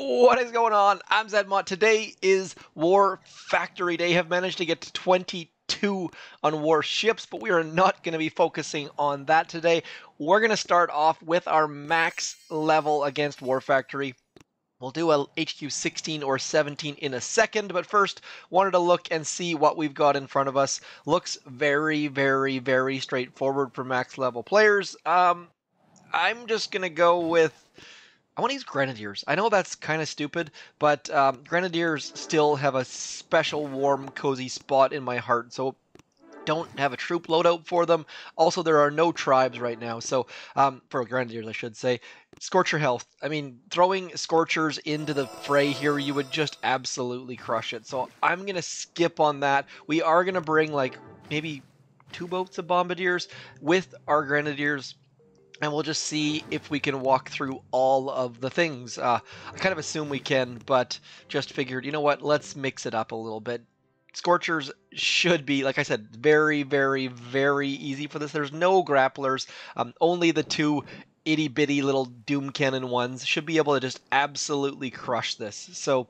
What is going on? I'm zmoT. Today is War Factory. They have managed to get to 22 on War Ships, but we are not going to be focusing on that today. We're going to start off with our max level against War Factory. We'll do a HQ 16 or 17 in a second, but first wanted to look and see what we've got in front of us. Looks very straightforward for max level players. I'm just going to go with... I want to use Grenadiers. I know that's kind of stupid, but Grenadiers still have a special, warm, cozy spot in my heart, so don't have a troop loadout for them. Also, there are no tribes right now, so for Grenadiers, I should say. Scorcher health. I mean, throwing Scorchers into the fray here, you would just absolutely crush it, so I'm going to skip on that. We are going to bring, like, maybe 2 boats of Bombardiers with our Grenadiers, and we'll just see if we can walk through all of the things. I kind of assume we can, but just figured, you know what, let's mix it up a little bit. Scorchers should be, like I said, very easy for this. There's no grapplers. Only the 2 itty-bitty little Doom Cannon ones should be able to just absolutely crush this. So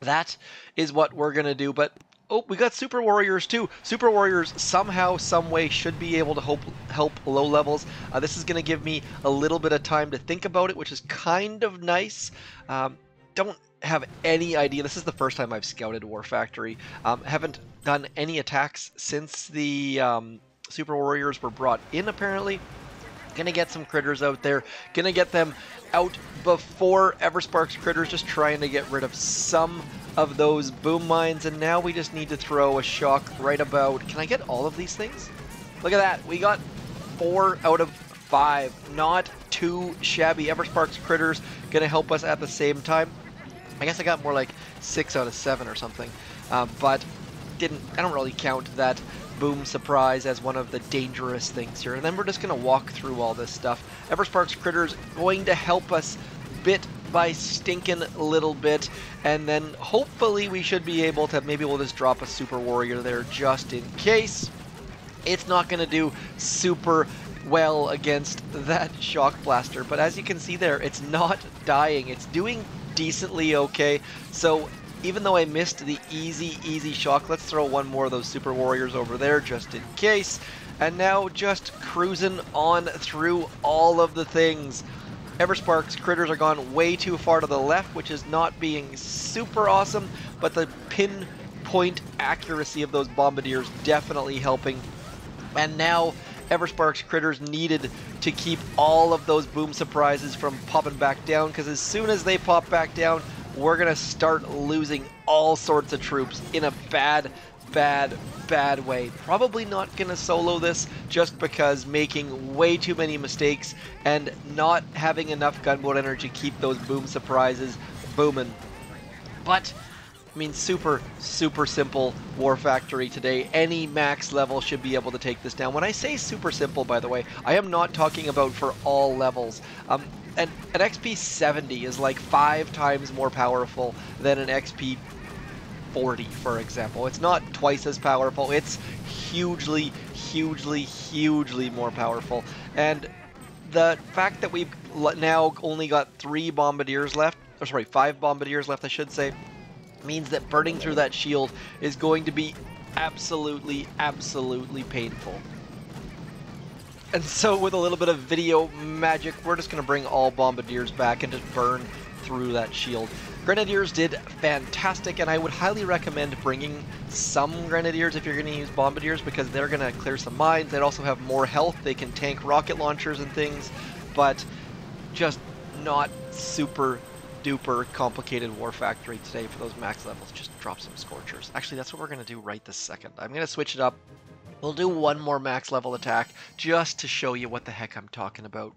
that is what we're going to do, but... Oh, we got Super Warriors too. Super Warriors somehow, some way should be able to help low levels. This is going to give me a little bit of time to think about it, which is kind of nice. Don't have any idea. This is the first time I've scouted War Factory. Haven't done any attacks since the Super Warriors were brought in, apparently. Gonna get some critters out there. Gonna get them out before Everspark's critters, just trying to get rid of some of those boom mines. And now we just need to throw a shock right about. Can I get all of these things? Look at that. We got 4 out of 5. Not too shabby. Everspark's critters gonna help us at the same time. I guess I got more like 6 out of 7 or something, but I don't really count that boom surprise as one of the dangerous things here. And then we're just going to walk through all this stuff. Everspark's critters going to help us bit by stinking little bit, and then hopefully we should be able to, maybe we'll just drop a Super Warrior there just in case. It's not going to do super well against that shock blaster, but as you can see there, it's not dying. It's doing decently okay. So even though I missed the easy shock, let's throw 1 more of those Super Warriors over there just in case. And now just cruising on through all of the things. Everspark's critters are gone way too far to the left, which is not being super awesome, but the pinpoint accuracy of those Bombardiers definitely helping. And now Everspark's critters needed to keep all of those boom surprises from popping back down, because as soon as they pop back down, we're going to start losing all sorts of troops in a bad way. Probably not going to solo this just because making way too many mistakes and not having enough gunboat energy to keep those boom surprises booming. But, I mean, super simple War Factory today. Any max level should be able to take this down. When I say super simple, by the way, I am not talking about for all levels. And an XP 70 is like 5 times more powerful than an XP 40, for example. It's not twice as powerful. It's hugely more powerful. And the fact that we've now only got 3 Bombardiers left, or sorry, 5 Bombardiers left, I should say, means that burning through that shield is going to be absolutely painful. And so with a little bit of video magic, we're just going to bring all Bombardiers back and just burn through that shield. Grenadiers did fantastic, and I would highly recommend bringing some Grenadiers if you're going to use Bombardiers, because they're going to clear some mines. They also have more health. They can tank rocket launchers and things, but just not super duper complicated War Factory today for those max levels. Just drop some Scorchers. Actually, that's what we're going to do right this second. I'm going to switch it up. We'll do 1 more max level attack just to show you what the heck I'm talking about.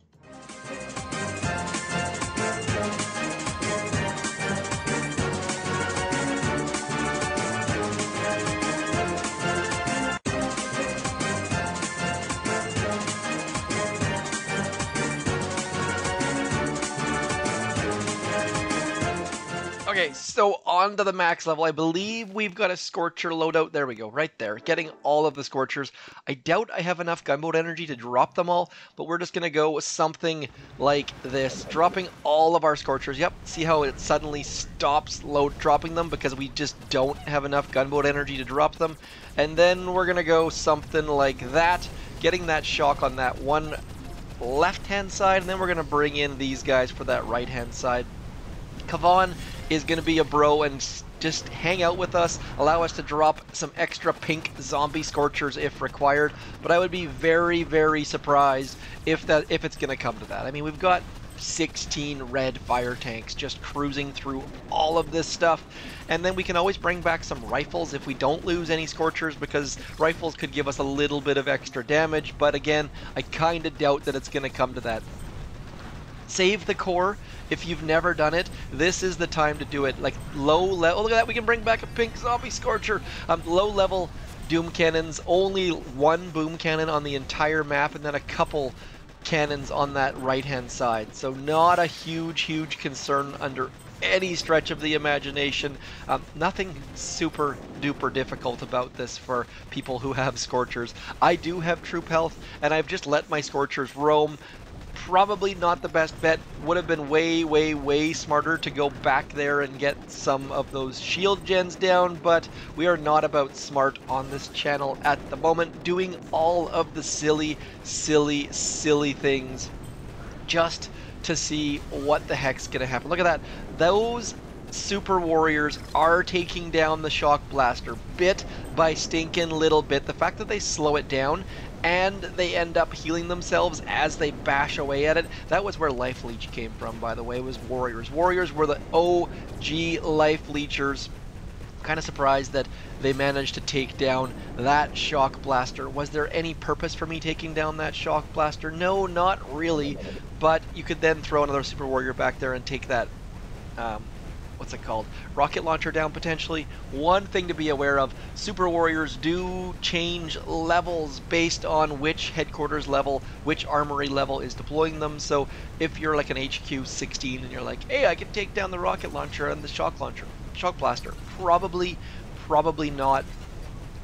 Okay, so on to the max level. I believe we've got a Scorcher loadout. There we go, right there. Getting all of the Scorchers. I doubt I have enough gunboat energy to drop them all, but we're just going to go with something like this. Dropping all of our Scorchers. Yep, see how it suddenly stops load dropping them because we just don't have enough gunboat energy to drop them. And then we're going to go something like that. Getting that shock on that one left-hand side, and then we're going to bring in these guys for that right-hand side. Kavan is going to be a bro and just hang out with us, allow us to drop some extra pink zombie scorchers if required, but I would be very, very surprised if it's going to come to that. I mean, we've got 16 red fire tanks just cruising through all of this stuff, and then we can always bring back some rifles if we don't lose any scorchers, because rifles could give us a little bit of extra damage, but again, I kind of doubt that it's going to come to that. Save the core. If you've never done it, this is the time to do it. Like low level, oh, look at that, we can bring back a pink zombie scorcher. Low level Doom Cannons, only one Boom Cannon on the entire map, and then a couple cannons on that right hand side. So not a huge concern under any stretch of the imagination. Nothing super duper difficult about this for people who have scorchers. I do have troop health, and I've just let my scorchers roam. Probably not the best bet. Would have been way smarter to go back there and get some of those shield gens down, but we are not about smart on this channel at the moment. Doing all of the silly things just to see what the heck's gonna happen. Look at that. Those Super Warriors are taking down the shock blaster bit by stinking little bit. The fact that they slow it down and they end up healing themselves as they bash away at it. That was where Life Leech came from, by the way, was Warriors. Warriors were the OG Life Leechers. Kind of surprised that they managed to take down that shock blaster. Was there any purpose for me taking down that shock blaster? No, not really, but you could then throw another Super Warrior back there and take that, what's it called, rocket launcher down potentially. One thing to be aware of, Super Warriors do change levels based on which headquarters level, which armory level is deploying them. So if you're like an HQ 16 and you're like, hey, I can take down the rocket launcher and the shock blaster, probably not.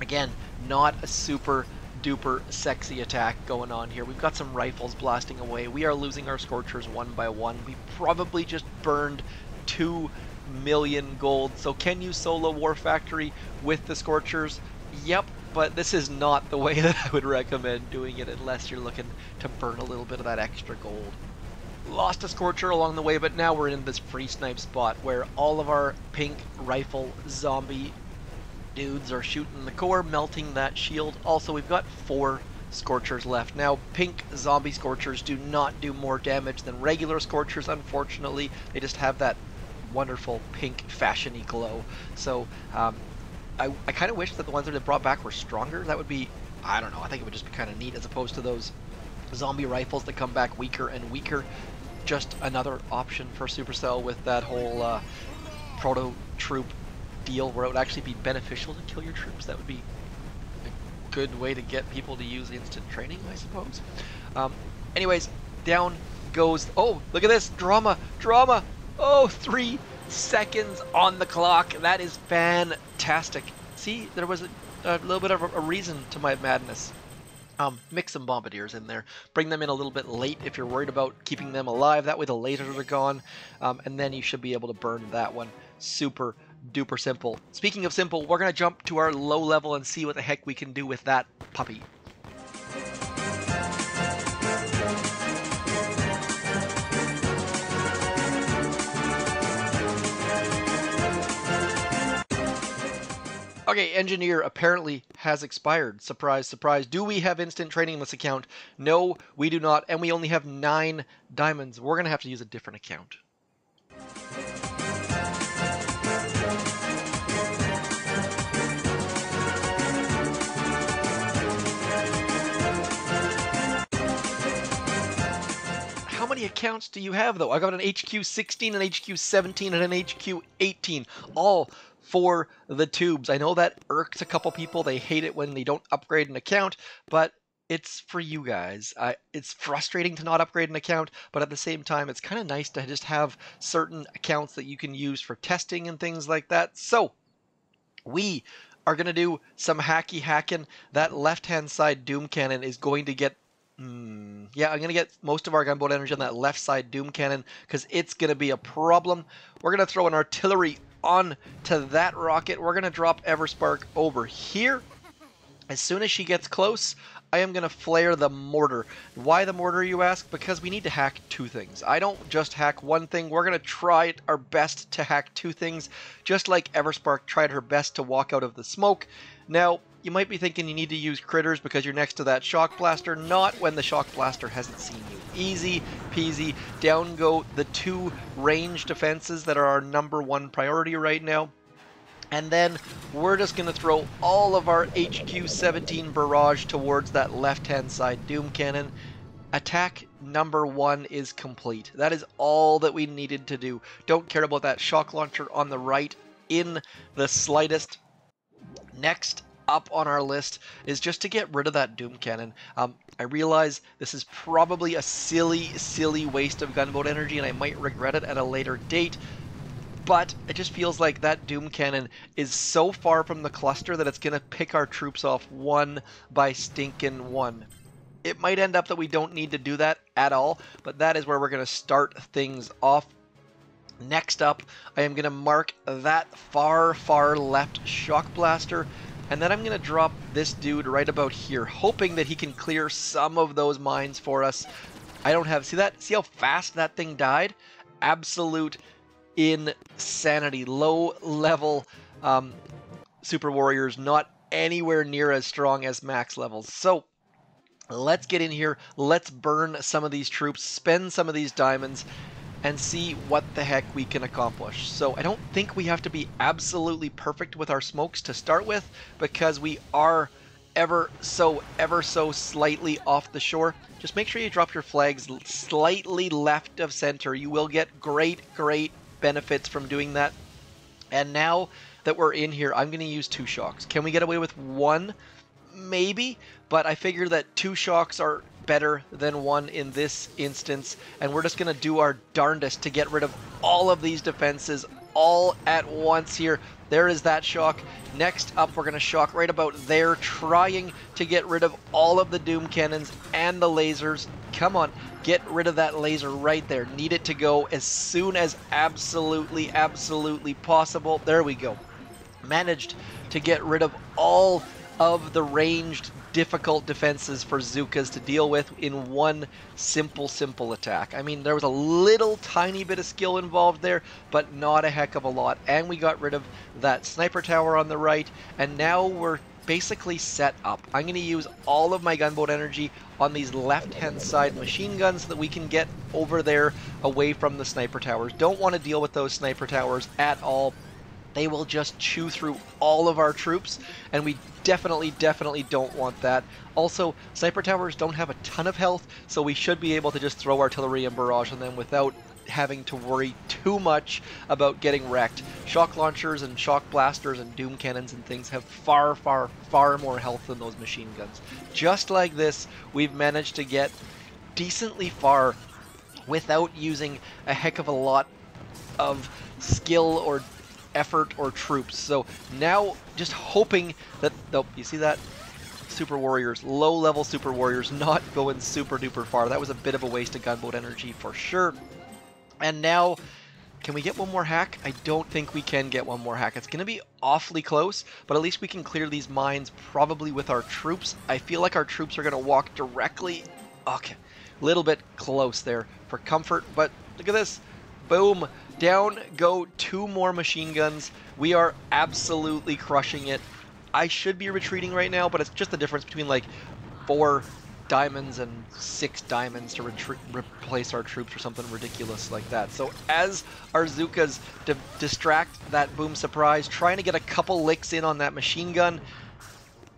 Again, not a super duper sexy attack going on here. We've got some rifles blasting away. We are losing our scorchers one by one. We probably just burned 2 million gold. So can you solo War Factory with the scorchers? Yep, but this is not the way that I would recommend doing it unless you're looking to burn a little bit of that extra gold. Lost a scorcher along the way, but now we're in this free snipe spot where all of our pink rifle zombie dudes are shooting the core, melting that shield. Also, we've got 4 scorchers left. Now, pink zombie scorchers do not do more damage than regular scorchers, unfortunately. They just have that wonderful pink fashiony glow. So I kind of wish that the ones that they brought back were stronger. That would be, I don't know, I think it would just be kind of neat as opposed to those zombie rifles that come back weaker and weaker. Just another option for Supercell with that whole proto troop deal where it would actually be beneficial to kill your troops. That would be a good way to get people to use instant training, I suppose. Anyways, down goes, oh, look at this, drama. Oh, 3 seconds on the clock. That is fantastic. See, there was a little bit of a reason to my madness. Mix some Bombardiers in there. Bring them in a little bit late if you're worried about keeping them alive. That way the lasers are gone. And then you should be able to burn that one. Super duper simple. Speaking of simple, we're going to jump to our low level and see what the heck we can do with that puppy. Okay, engineer apparently has expired. Surprise, surprise. Do we have instant training in this account? No, we do not, and we only have 9 diamonds. We're gonna have to use a different account. How many accounts do you have though? I got an HQ 16, an HQ 17, and an HQ 18, all for the tubes. I know that irks a couple people. They hate it when they don't upgrade an account, but it's for you guys. It's frustrating to not upgrade an account, but at the same time, it's kind of nice to just have certain accounts that you can use for testing and things like that. So we are going to do some hacky hacking. That left-hand side Doom Cannon is going to get... yeah, I'm going to get most of our gunboat energy on that left side Doom Cannon because it's going to be a problem. We're going to throw an artillery on to that rocket. We're going to drop Everspark over here. As soon as she gets close, I am going to flare the mortar. Why the mortar, you ask? Because we need to hack two things. I don't just hack one thing. We're going to try our best to hack two things, just like Everspark tried her best to walk out of the smoke. Now, you might be thinking you need to use critters because you're next to that shock blaster. Not when the shock blaster hasn't seen you. Easy peasy. Down go the two range defenses that are our number one priority right now. And then we're just going to throw all of our HQ-17 barrage towards that left-hand side Doom Cannon. Attack number one is complete. That is all that we needed to do. Don't care about that shock launcher on the right in the slightest. Next up on our list is just to get rid of that Doom Cannon. I realize this is probably a silly waste of gunboat energy, and I might regret it at a later date. But it just feels like that Doom Cannon is so far from the cluster that it's going to pick our troops off one by stinking one. It might end up that we don't need to do that at all, but that is where we're going to start things off. Next up, I am going to mark that far left shock blaster, and then I'm going to drop this dude right about here, hoping that he can clear some of those mines for us. I don't have... See how fast that thing died? Absolute insanity. Low level Super Warriors, not anywhere near as strong as max levels. So let's get in here, let's burn some of these troops, spend some of these diamonds, and see what the heck we can accomplish. So I don't think we have to be absolutely perfect with our smokes to start with, because we are ever so slightly off the shore. Just make sure you drop your flags slightly left of center. You will get great benefits from doing that. And now that we're in here, I'm going to use two shocks. Can we get away with one? Maybe, but I figure that two shocks are better than one in this instance, and we're just going to do our darndest to get rid of all of these defenses all at once here. There is that shock. Next up, we're going to shock right about there, trying to get rid of all of the Doom Cannons and the lasers. Come on, get rid of that laser right there. Need it to go as soon as absolutely possible. There we go. Managed to get rid of all of the ranged difficult defenses for Zookas to deal with in one simple attack. I mean, there was a little tiny bit of skill involved there, but not a heck of a lot. And we got rid of that sniper tower on the right, and now we're basically set up. I'm going to use all of my gunboat energy on these left-hand side machine guns so that we can get over there away from the sniper towers. Don't want to deal with those sniper towers at all. They will just chew through all of our troops, and we definitely don't want that. Also, cyper towers don't have a ton of health, so we should be able to just throw artillery and barrage on them without having to worry too much about getting wrecked. Shock launchers and shock blasters and Doom Cannons and things have far more health than those machine guns. Just like this, we've managed to get decently far without using a heck of a lot of skill or effort or troops. So now just hoping that, nope, you see that? Super Warriors, low level Super Warriors, not going super duper far. That was a bit of a waste of gunboat energy for sure. And now, can we get one more hack? I don't think we can get one more hack. It's going to be awfully close, but at least we can clear these mines probably with our troops. I feel like our troops are going to walk directly, okay, a little bit close there for comfort, but look at this. Boom. Down go two more machine guns. We are absolutely crushing it. I should be retreating right now, but it's just the difference between like 4 diamonds and 6 diamonds to replace our troops or something ridiculous like that. So as our Zookas distract that boom surprise, trying to get a couple licks in on that machine gun.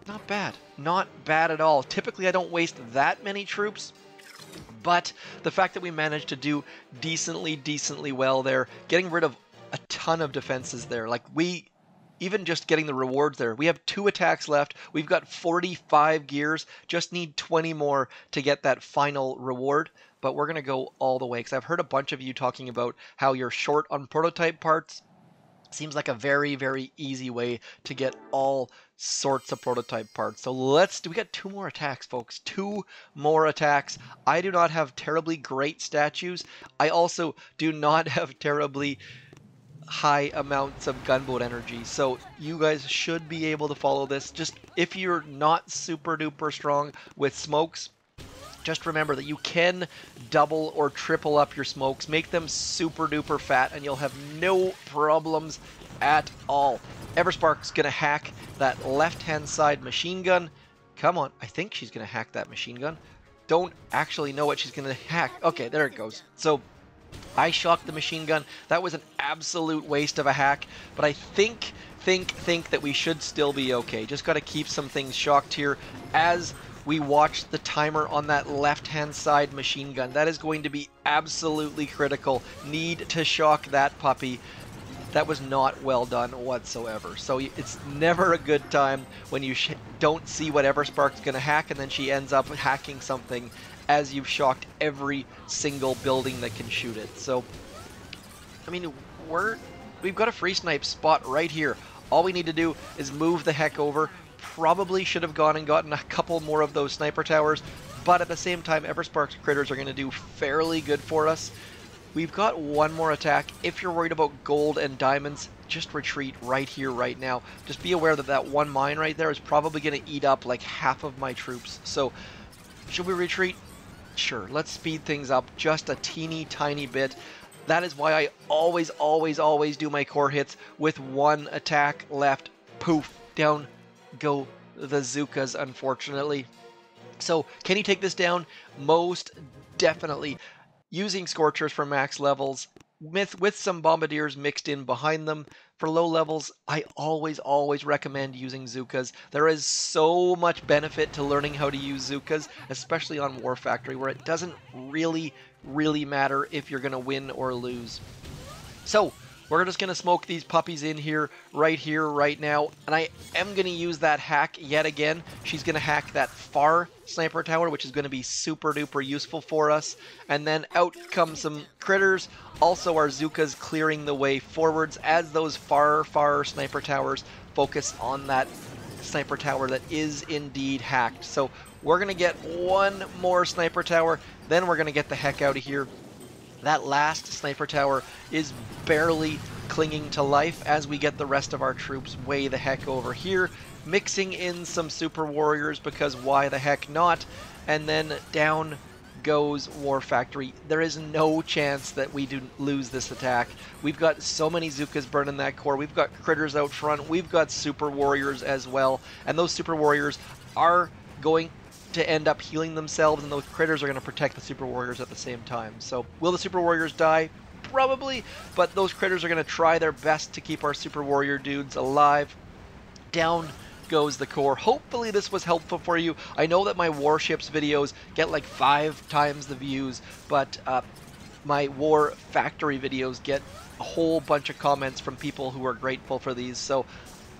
Not bad. Not bad at all. Typically, I don't waste that many troops. But the fact that we managed to do decently well there, getting rid of a ton of defenses there, like we even just getting the rewards there. We have 2 attacks left. We've got 45 gears. Just need 20 more to get that final reward. But we're going to go all the way, because I've heard a bunch of you talking about how you're short on prototype parts. Seems like a very, very easy way to get all sorts of prototype parts. So let's do, we got 2 more attacks, folks. 2 more attacks. I do not have terribly great statues. I also do not have terribly high amounts of gunboat energy. So you guys should be able to follow this. Just if you're not super duper strong with smokes, just remember that you can double or triple up your smokes. Make them super duper fat and you'll have no problems at all. Everspark's going to hack that left-hand side machine gun. Come on. I think she's going to hack that machine gun. Don't actually know what she's going to hack. Okay, there it goes. So I shocked the machine gun. That was an absolute waste of a hack, but I think that we should still be okay. Just got to keep some things shocked here as we watched the timer on that left-hand side machine gun. That is going to be absolutely critical. Need to shock that puppy. That was not well done whatsoever. So it's never a good time when you don't see what Everspark's going to hack, and then she ends up hacking something as you've shocked every single building that can shoot it. So, I mean, we've got a free snipe spot right here. All we need to do is move the heck over. Probably should have gone and gotten a couple more of those sniper towers, but at the same time, Everspark's critters are going to do fairly good for us. We've got 1 more attack. If you're worried about gold and diamonds, just retreat right here, right now. Just be aware that that 1 mine right there is probably going to eat up like half of my troops. So, should we retreat? Sure, let's speed things up just a teeny tiny bit. That is why I always do my core hits with 1 attack left. Poof, down go the Zookas, unfortunately. So, can he take this down? Most definitely. Using Scorchers for max levels, with some Bombardiers mixed in behind them. For low levels, I always recommend using Zookas. There is so much benefit to learning how to use Zookas, especially on War Factory, where it doesn't really matter if you're going to win or lose. So, we're just going to smoke these puppies in here, right now. And I am going to use that hack yet again. She's going to hack that far sniper tower, which is going to be super duper useful for us. And then out come some critters. Also our Zookas clearing the way forwards as those far sniper towers focus on that sniper tower that is indeed hacked. So we're going to get 1 more sniper tower. Then we're going to get the heck out of here. That last sniper tower is barely clinging to life as we get the rest of our troops way the heck over here, mixing in some Super Warriors because why the heck not? And then down goes War Factory. There is no chance that we do lose this attack. We've got so many Zookas burning that core. We've got critters out front. We've got Super Warriors as well. And those Super Warriors are going to end up healing themselves, and those critters are going to protect the Super Warriors at the same time. So will the Super Warriors die? Probably, but those critters are going to try their best to keep our Super Warrior dudes alive. Down goes the core. Hopefully this was helpful for you. I know that my Warships videos get like 5 times the views, but my War Factory videos get a whole bunch of comments from people who are grateful for these. So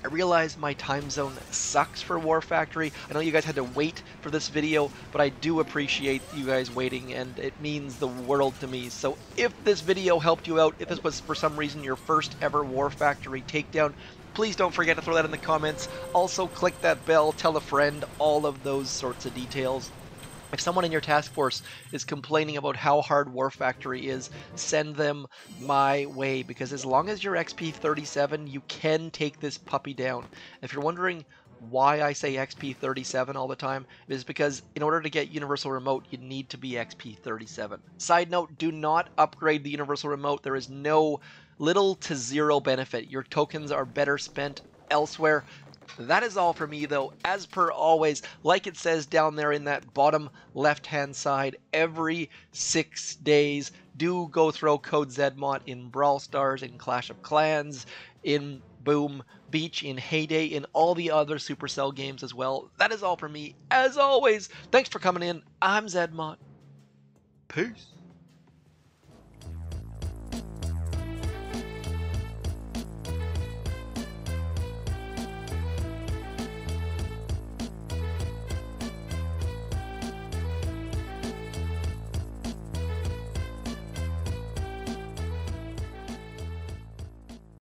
I realize my time zone sucks for War Factory. I know you guys had to wait for this video, but I do appreciate you guys waiting, and it means the world to me. So if this video helped you out, if this was for some reason your first ever War Factory takedown, please don't forget to throw that in the comments. Also click that bell, tell a friend, all of those sorts of details. If someone in your task force is complaining about how hard War Factory is, send them my way, because as long as you're XP 37, you can take this puppy down. If you're wondering why I say XP 37 all the time, is because in order to get Universal Remote, you need to be XP 37. Side note, do not upgrade the Universal Remote. There is no little to zero benefit. Your tokens are better spent elsewhere. That is all for me, though. As per always, like it says down there in that bottom left-hand side, every 6 days, do go throw code zmoT in Brawl Stars, in Clash of Clans, in Boom Beach, in Heyday, in all the other Supercell games as well. That is all for me, as always. Thanks for coming in. I'm zmoT. Peace.